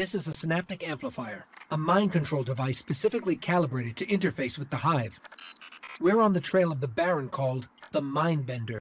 this is a synaptic amplifier, a mind control device specifically calibrated to interface with the Hive. We're on the trail of the Baron called the Mindbender.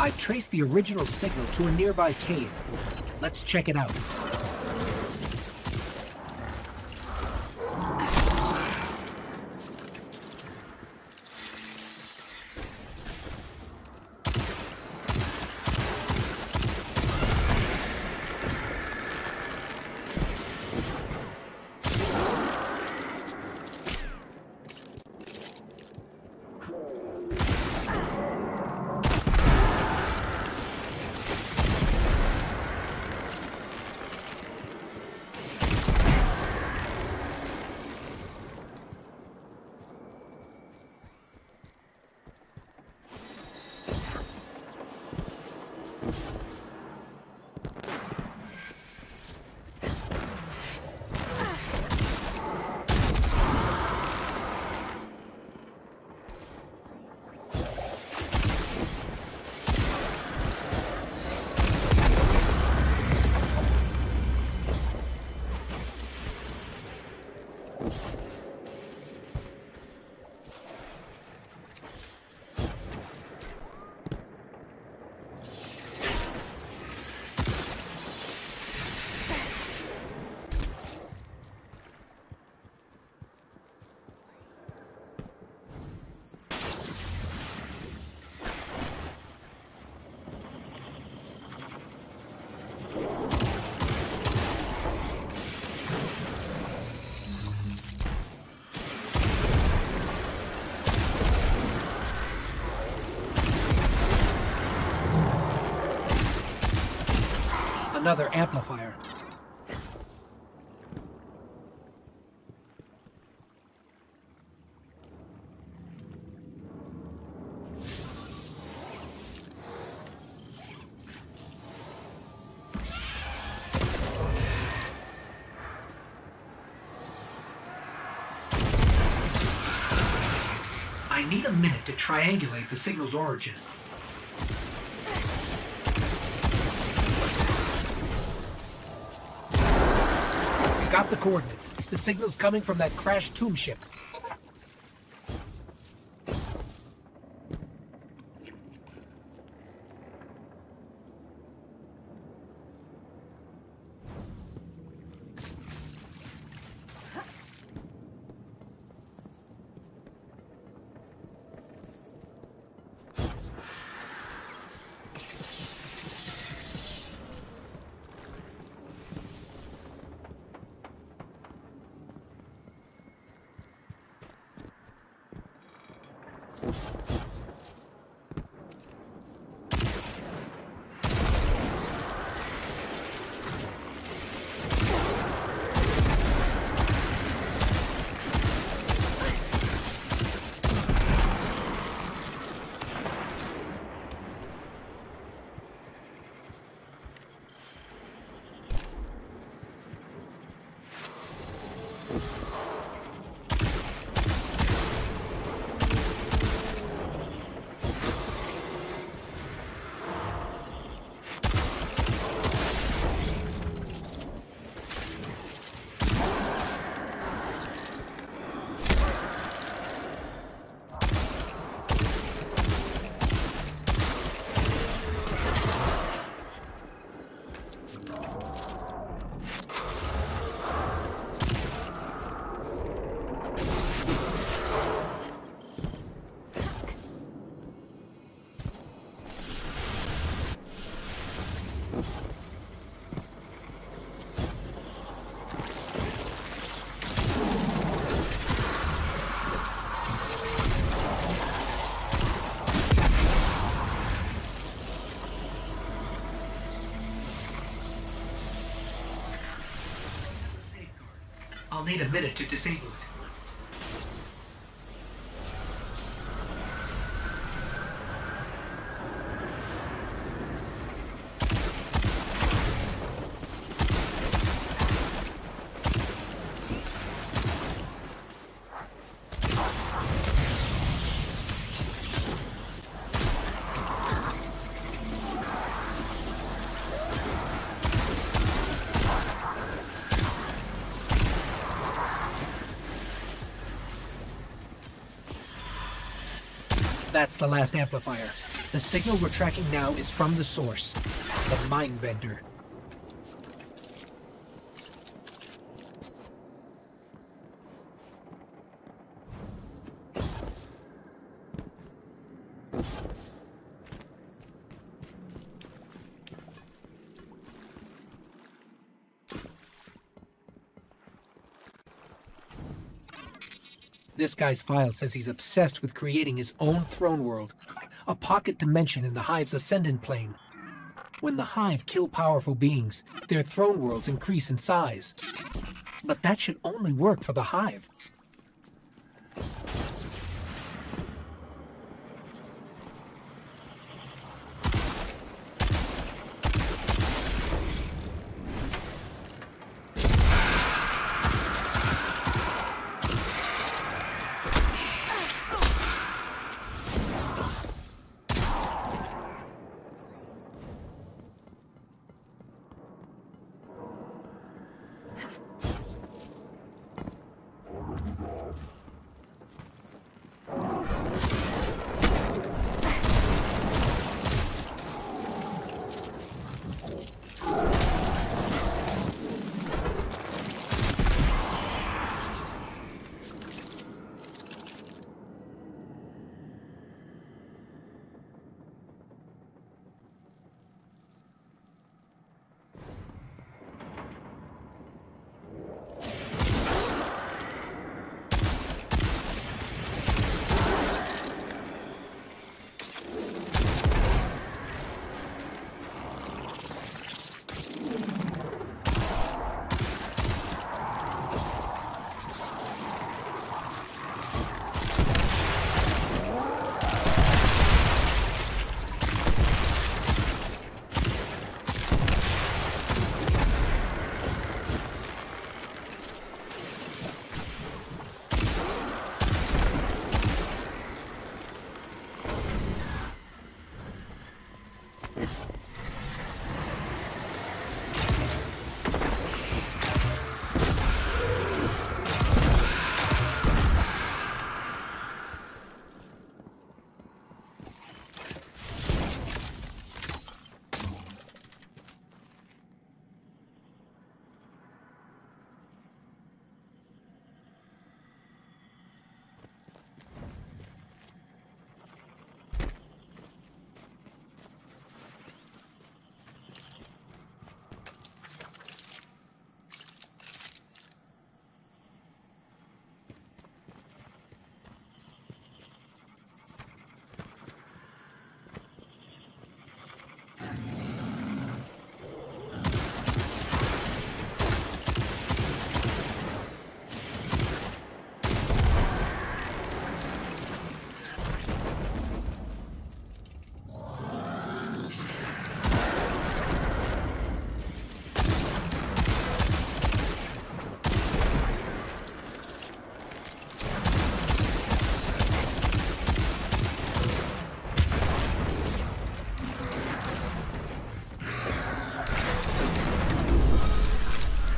I've traced the original signal to a nearby cave. Let's check it out. Another amplifier. I need a minute to triangulate the signal's origin. Got the coordinates. The signal's coming from that crashed tomb ship. I'll need a minute to disable it. That's the last amplifier. The signal we're tracking now is from the source, the Mindbender. This guy's file says he's obsessed with creating his own throne world, a pocket dimension in the Hive's ascendant plane. When the Hive kill powerful beings, their throne worlds increase in size. But that should only work for the Hive.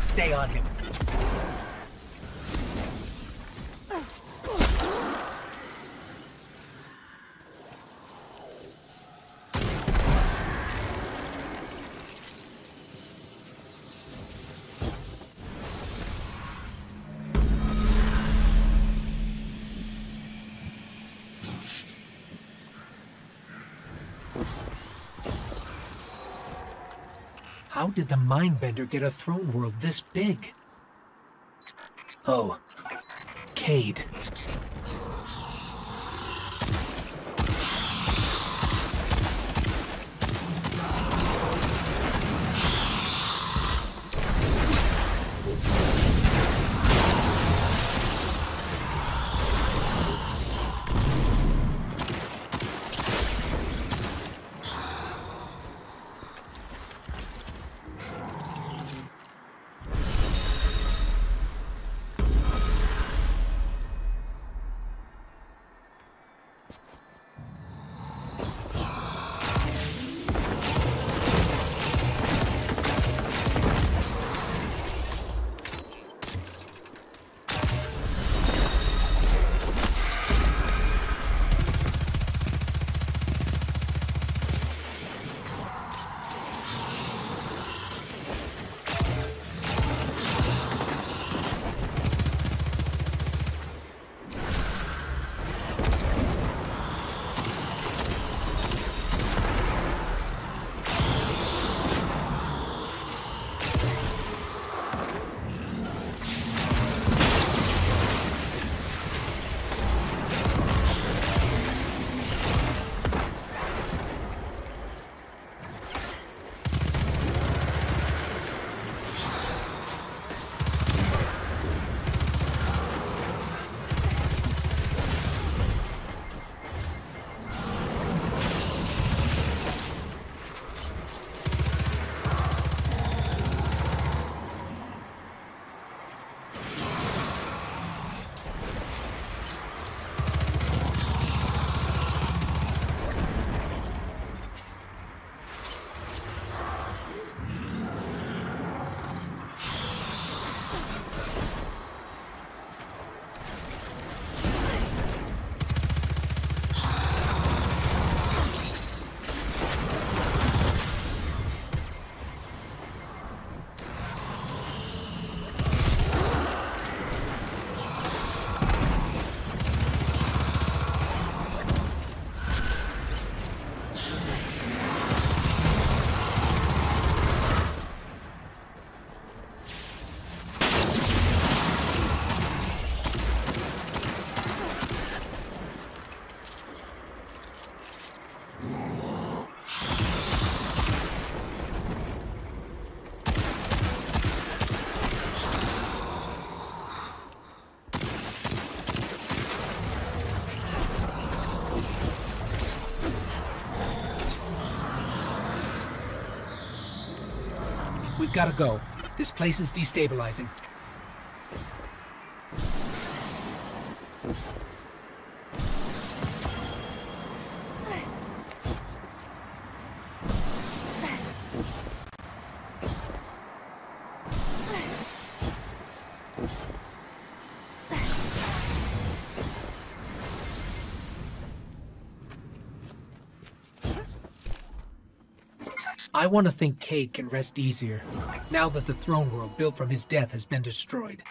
Stay on him. How did the Mindbender get a throne world this big? Oh, Cayde. We've gotta go. This place is destabilizing. I want to think Cayde can rest easier, now that the throne world built from his death has been destroyed.